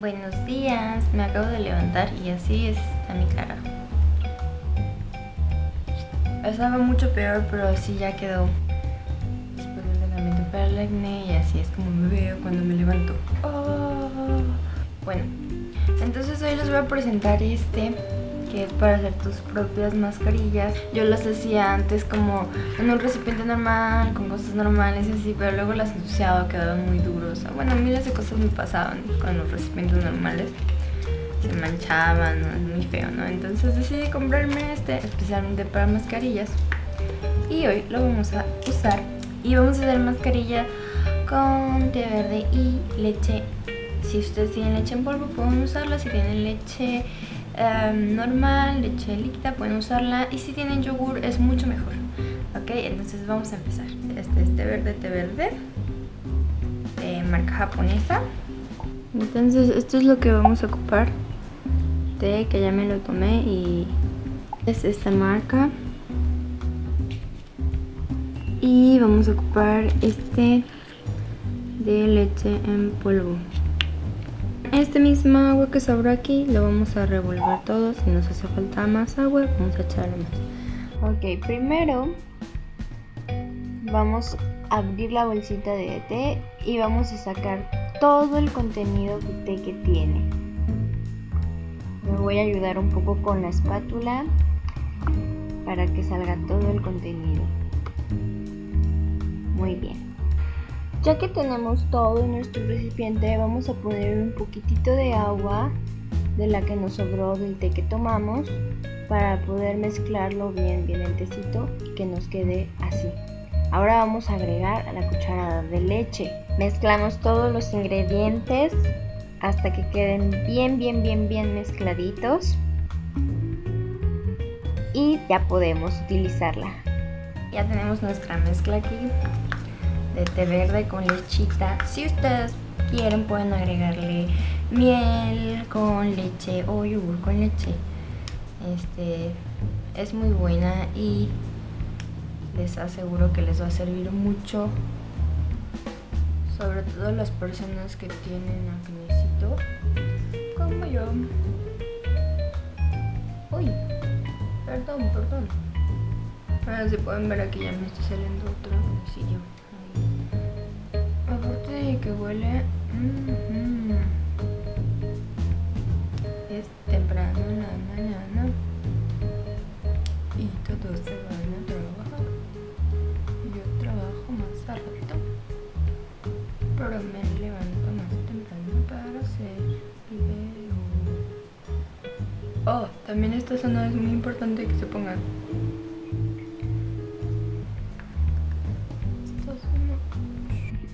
Buenos días, me acabo de levantar y así está mi cara. Estaba mucho peor, pero así ya quedó. Después del tratamiento para el acné y así es como me veo cuando me levanto. Bueno, entonces hoy les voy a presentar este, que es para hacer tus propias mascarillas. Yo las hacía antes como en un recipiente normal, con cosas normales y así, pero luego las ensuciaba, quedaban muy duros. Bueno, miles de cosas me pasaban con los recipientes normales. Se manchaban, ¿no? Es muy feo, ¿no? Entonces decidí comprarme este, especialmente para mascarillas. Y hoy lo vamos a usar. Y vamos a hacer mascarilla con té verde y leche. Si ustedes tienen leche en polvo, pueden usarla. Si tienen leche normal, leche líquida, pueden usarla, y si tienen yogur es mucho mejor. Ok, entonces vamos a empezar. Este es té verde de marca japonesa. Entonces esto es lo que vamos a ocupar. Té que ya me lo tomé y es esta marca. Y vamos a ocupar este de leche en polvo. Esta misma agua que sobró aquí lo vamos a revolver todo. Si nos hace falta más agua, vamos a echarle más. Ok, primero vamos a abrir la bolsita de té y vamos a sacar todo el contenido de té que tiene. Me voy a ayudar un poco con la espátula para que salga todo el contenido. Muy bien. Ya que tenemos todo en nuestro recipiente, vamos a poner un poquitito de agua de la que nos sobró del té que tomamos para poder mezclarlo bien el tecito y que nos quede así. Ahora vamos a agregar la cucharada de leche. Mezclamos todos los ingredientes hasta que queden bien mezcladitos y ya podemos utilizarla. Ya tenemos nuestra mezcla aquí. De té verde con lechita. Si ustedes quieren, pueden agregarle miel con leche o yogur con leche. Es muy buena y les aseguro que les va a servir mucho, sobre todo las personas que tienen acnécito como yo. Uy, perdón, pero si pueden ver aquí ya me está saliendo otro acnécillo. Aparte de que huele, es temprano en la mañana y todos se van a trabajar. Yo trabajo más al rato, pero me levanto más temprano para hacer video. También esta zona es muy importante que se pongan.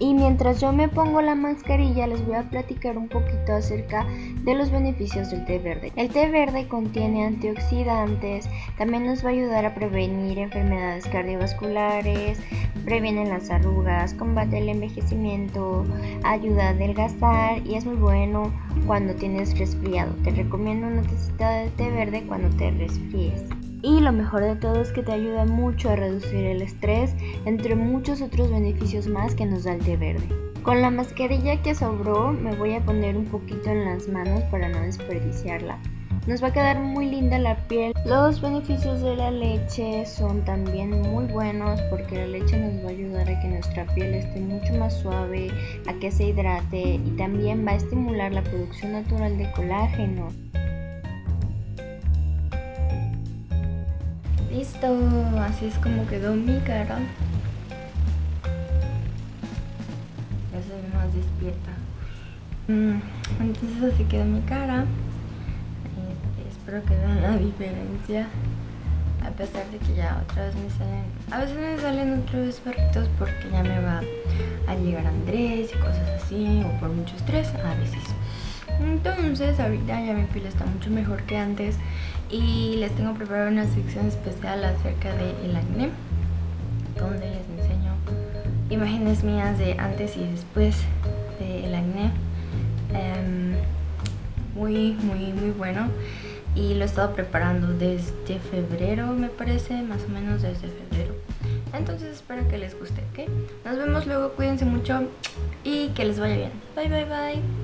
Y mientras yo me pongo la mascarilla, les voy a platicar un poquito acerca de los beneficios del té verde. El té verde contiene antioxidantes, también nos va a ayudar a prevenir enfermedades cardiovasculares, previene las arrugas, combate el envejecimiento, ayuda a adelgazar y es muy bueno cuando tienes resfriado. Te recomiendo una tacita de té verde cuando te resfríes. Y lo mejor de todo es que te ayuda mucho a reducir el estrés, entre muchos otros beneficios más que nos da el té verde. Con la mascarilla que sobró me voy a poner un poquito en las manos para no desperdiciarla. Nos va a quedar muy linda la piel. Los beneficios de la leche son también muy buenos porque la leche nos va a ayudar a que nuestra piel esté mucho más suave, a que se hidrate y también va a estimular la producción natural de colágeno. Listo, así es como quedó mi cara. Ya se ve más despierta. Entonces así quedó mi cara. Espero que vean la diferencia. A pesar de que ya otra vez me salen. A veces me salen otra vez barritos porque ya me va a llegar Andrés y cosas así. O por mucho estrés, a veces. Entonces ahorita ya mi piel está mucho mejor que antes y les tengo preparada una sección especial acerca del acné, donde les enseño imágenes mías de antes y después del acné. Muy bueno, y lo he estado preparando desde febrero, me parece, más o menos desde febrero. Entonces espero que les guste, ¿ok? Nos vemos luego, cuídense mucho y que les vaya bien. Bye.